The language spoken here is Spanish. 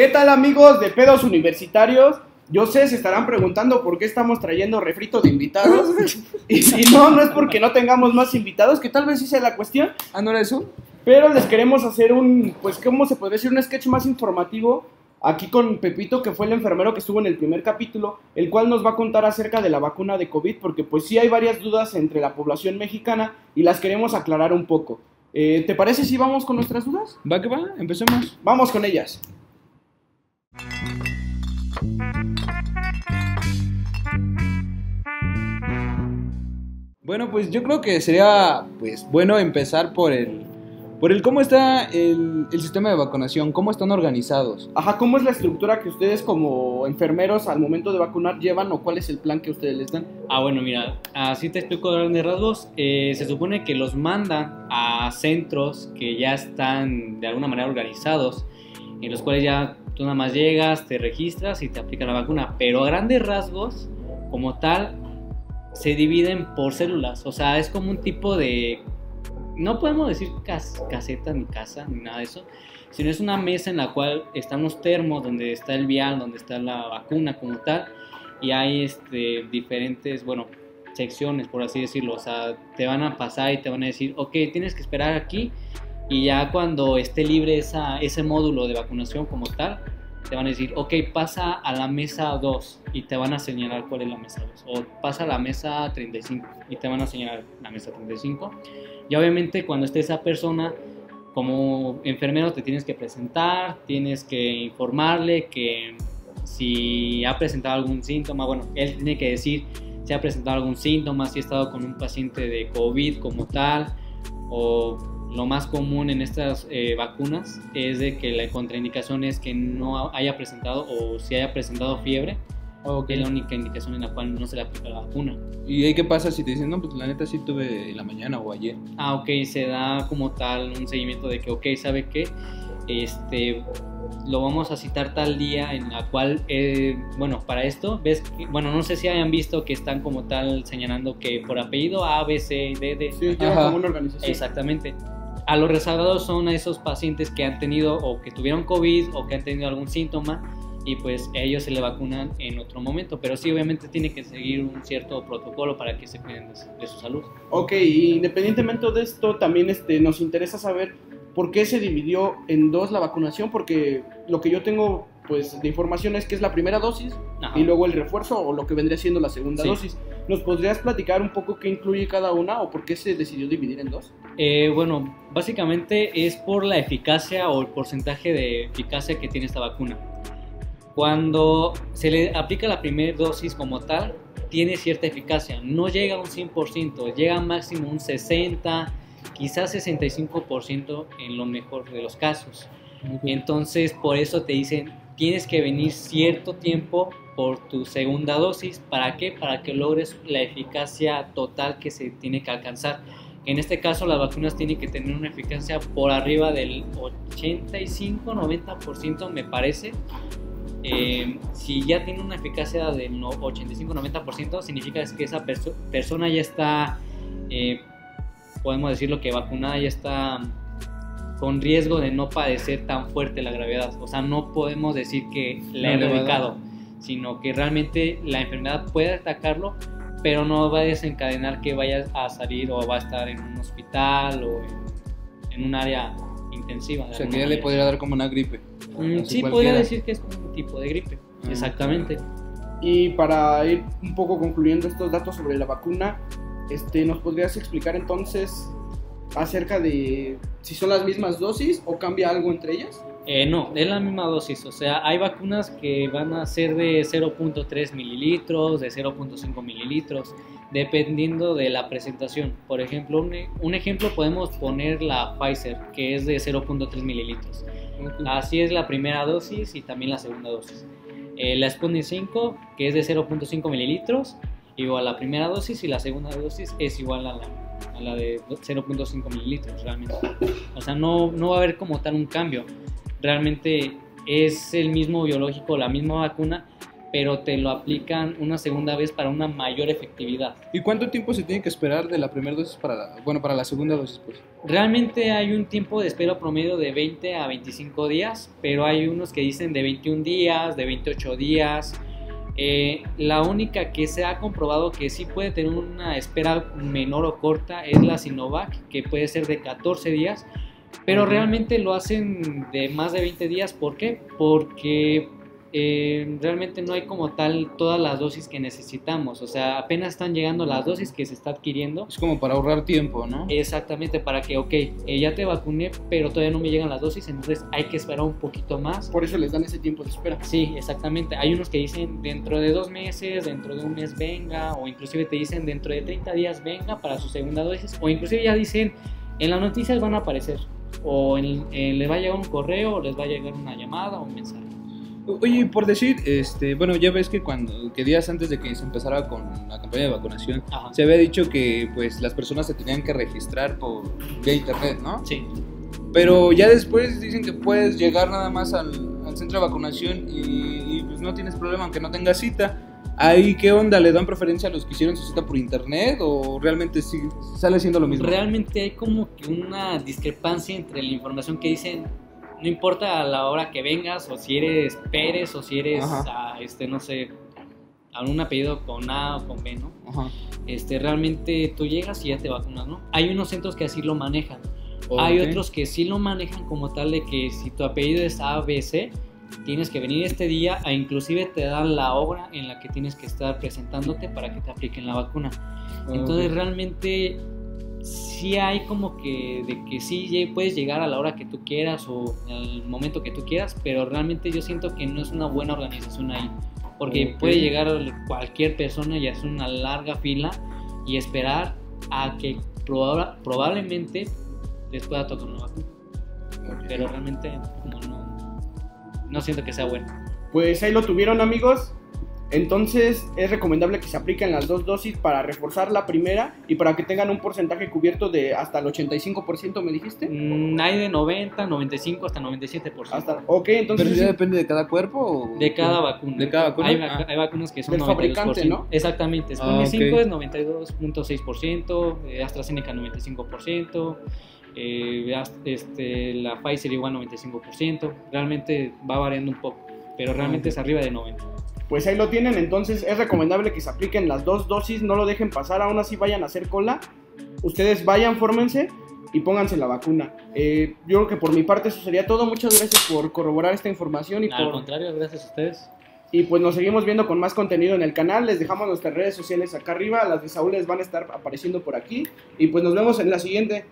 ¿Qué tal, amigos de P2 Universitarios? Yo sé, se estarán preguntando por qué estamos trayendo refritos de invitados. Y si no, no es porque no tengamos más invitados, que tal vez sí sea la cuestión. Ah, ¿no era eso? Pero les queremos hacer un, pues, ¿cómo se podría decir? Un sketch más informativo aquí con Pepito, que fue el enfermero que estuvo en el primer capítulo, el cual nos va a contar acerca de la vacuna de COVID, porque pues sí hay varias dudas entre la población mexicana y las queremos aclarar un poco. ¿Te parece si vamos con nuestras dudas? Va que va, empecemos. Vamos con ellas. Bueno, pues yo creo que sería pues bueno empezar por el cómo está el sistema de vacunación, cómo están organizados. Ajá, ¿cómo es la estructura que ustedes como enfermeros al momento de vacunar llevan o cuál es el plan que ustedes les dan? Ah, bueno, mira, así te explico de grandes rasgos. Se supone que los mandan a centros que ya están de alguna manera organizados, en los cuales ya tú nada más llegas, te registras y te aplican la vacuna, pero a grandes rasgos, como tal, se dividen por células, o sea, es como un tipo de, no podemos decir caseta ni casa, ni nada de eso, sino es una mesa en la cual están los termos, donde está el vial, donde está la vacuna como tal, y hay diferentes, bueno, secciones, por así decirlo, o sea, te van a pasar y te van a decir, ok, tienes que esperar aquí, y ya cuando esté libre ese módulo de vacunación como tal, te van a decir, ok, pasa a la mesa 2 y te van a señalar cuál es la mesa 2, o pasa a la mesa 35 y te van a señalar la mesa 35. Y obviamente cuando esté esa persona, como enfermero te tienes que presentar, tienes que informarle que si ha presentado algún síntoma, bueno, él tiene que decir si ha presentado algún síntoma, si ha estado con un paciente de COVID como tal, o lo más común en estas vacunas es de que la contraindicación es que no haya presentado o si haya presentado fiebre. Okay. Es la única indicación en la cual no se le aplica la vacuna. ¿Y ahí qué pasa si te dicen, no, pues la neta sí tuve en la mañana o ayer? Ah, ok, se da como tal un seguimiento de que, ok, ¿sabe qué? Lo vamos a citar tal día en la cual, bueno, para esto, ves que, bueno, no sé si hayan visto que están como tal señalando que por apellido A, B, C, D, D. Sí, como una organización. Exactamente. A los rezagados son a esos pacientes que han tenido o que tuvieron COVID o que han tenido algún síntoma, y pues ellos se le vacunan en otro momento, pero sí obviamente tienen que seguir un cierto protocolo para que se cuiden de su salud. Ok, independientemente de esto también nos interesa saber por qué se dividió en dos la vacunación, porque lo que yo tengo pues de información es que es la primera dosis. Ajá. Y luego el refuerzo o lo que vendría siendo la segunda. Sí. Dosis. ¿Nos podrías platicar un poco qué incluye cada una o por qué se decidió dividir en dos? Bueno, básicamente es por la eficacia o el porcentaje de eficacia que tiene esta vacuna. Cuando se le aplica la primera dosis como tal, tiene cierta eficacia, no llega a un 100%, llega a máximo un 60%, quizás 65% en lo mejor de los casos. Entonces, por eso te dicen, tienes que venir cierto tiempo por tu segunda dosis. ¿Para qué? Para que logres la eficacia total que se tiene que alcanzar. En este caso, las vacunas tienen que tener una eficacia por arriba del 85-90%, me parece. Si ya tiene una eficacia del 85-90%, significa que esa persona ya está, podemos decirlo que vacunada, ya está con riesgo de no padecer tan fuerte la gravedad. O sea, no podemos decir que la he erradicado, sino que realmente la enfermedad puede atacarlo, pero no va a desencadenar que vaya a salir o va a estar en un hospital o en un área intensiva. O sea, que ya le podría dar como una gripe. Sí, podría decir que es un tipo de gripe. Exactamente. Y para ir un poco concluyendo estos datos sobre la vacuna, ¿nos podrías explicar entonces acerca de si son las mismas dosis o cambia algo entre ellas? No, es la misma dosis. O sea, hay vacunas que van a ser de 0.3 mililitros, de 0.5 mililitros, dependiendo de la presentación. Por ejemplo, un ejemplo podemos poner la Pfizer, que es de 0.3 mililitros. Así es la primera dosis y también la segunda dosis. La Sputnik V, que es de 0.5 mililitros, igual a la primera dosis, y la segunda dosis es igual a la de 0.5 mililitros realmente. O sea, no va a haber como tal un cambio. Realmente es el mismo biológico, la misma vacuna, pero te lo aplican una segunda vez para una mayor efectividad. ¿Y cuánto tiempo se tiene que esperar de la primera dosis para la segunda dosis? Pues? Realmente hay un tiempo de espera promedio de 20 a 25 días, pero hay unos que dicen de 21 días, de 28 días. La única que se ha comprobado que sí puede tener una espera menor o corta es la Sinovac, que puede ser de 14 días, pero realmente lo hacen de más de 20 días. ¿Por qué? Porque realmente no hay como tal todas las dosis que necesitamos, o sea, apenas están llegando las dosis que se está adquiriendo. Es como para ahorrar tiempo, ¿no? Exactamente, para que, ok, ya te vacuné, pero todavía no me llegan las dosis, entonces hay que esperar un poquito más. Por eso les dan ese tiempo de espera. Sí, exactamente. Hay unos que dicen dentro de 2 meses, dentro de 1 mes venga, o inclusive te dicen dentro de 30 días venga para su segunda dosis, o inclusive ya dicen en las noticias van a aparecer, o les va a llegar un correo, o les va a llegar una llamada o un mensaje. Oye, por decir, bueno, ya ves que días antes de que se empezara con la campaña de vacunación, ajá, se había dicho que pues las personas se tenían que registrar vía internet, ¿no? Sí. Pero ya después dicen que puedes llegar nada más al centro de vacunación y pues no tienes problema aunque no tengas cita. ¿Ahí qué onda? ¿Le dan preferencia a los que hicieron su cita por internet o realmente sí sale siendo lo mismo? Realmente hay como que una discrepancia entre la información que dicen. No importa a la hora que vengas, o si eres Pérez, o si eres, no sé, algún apellido con A o con B, ¿no? Ajá. Realmente tú llegas y ya te vacunas, ¿no? Hay unos centros que así lo manejan. Okay. Hay otros que sí lo manejan como tal de que si tu apellido es ABC, tienes que venir este día, e inclusive te dan la hora en la que tienes que estar presentándote para que te apliquen la vacuna. Okay. Entonces, realmente sí hay como que de que sí puedes llegar a la hora que tú quieras o al momento que tú quieras, pero realmente yo siento que no es una buena organización ahí, porque okay, puede llegar cualquier persona y hacer una larga fila y esperar a que probablemente les pueda tocar una vacuna, okay, pero realmente como no siento que sea bueno. Pues ahí lo tuvieron, amigos. Entonces es recomendable que se apliquen las 2 dosis para reforzar la primera y para que tengan un porcentaje cubierto de hasta el 85%, ¿me dijiste? Hay de 90, 95, hasta 97%. Ok, entonces... ¿Pero ya depende de cada cuerpo? De cada vacuna. ¿De cada vacuna? Hay vacunas que son del 92%. Fabricante, ¿no? Exactamente. Sputnik V es 92.6%, AstraZeneca 95%, la Pfizer igual 95%. Realmente va variando un poco, pero realmente es arriba de 90%. Pues ahí lo tienen, entonces es recomendable que se apliquen las 2 dosis, no lo dejen pasar, aún así vayan a hacer cola, ustedes vayan, fórmense y pónganse la vacuna. Yo creo que por mi parte eso sería todo, muchas gracias por corroborar esta información. Al contrario, gracias a ustedes. Y pues nos seguimos viendo con más contenido en el canal, les dejamos nuestras redes sociales acá arriba, las de Saúl les van a estar apareciendo por aquí y pues nos vemos en la siguiente.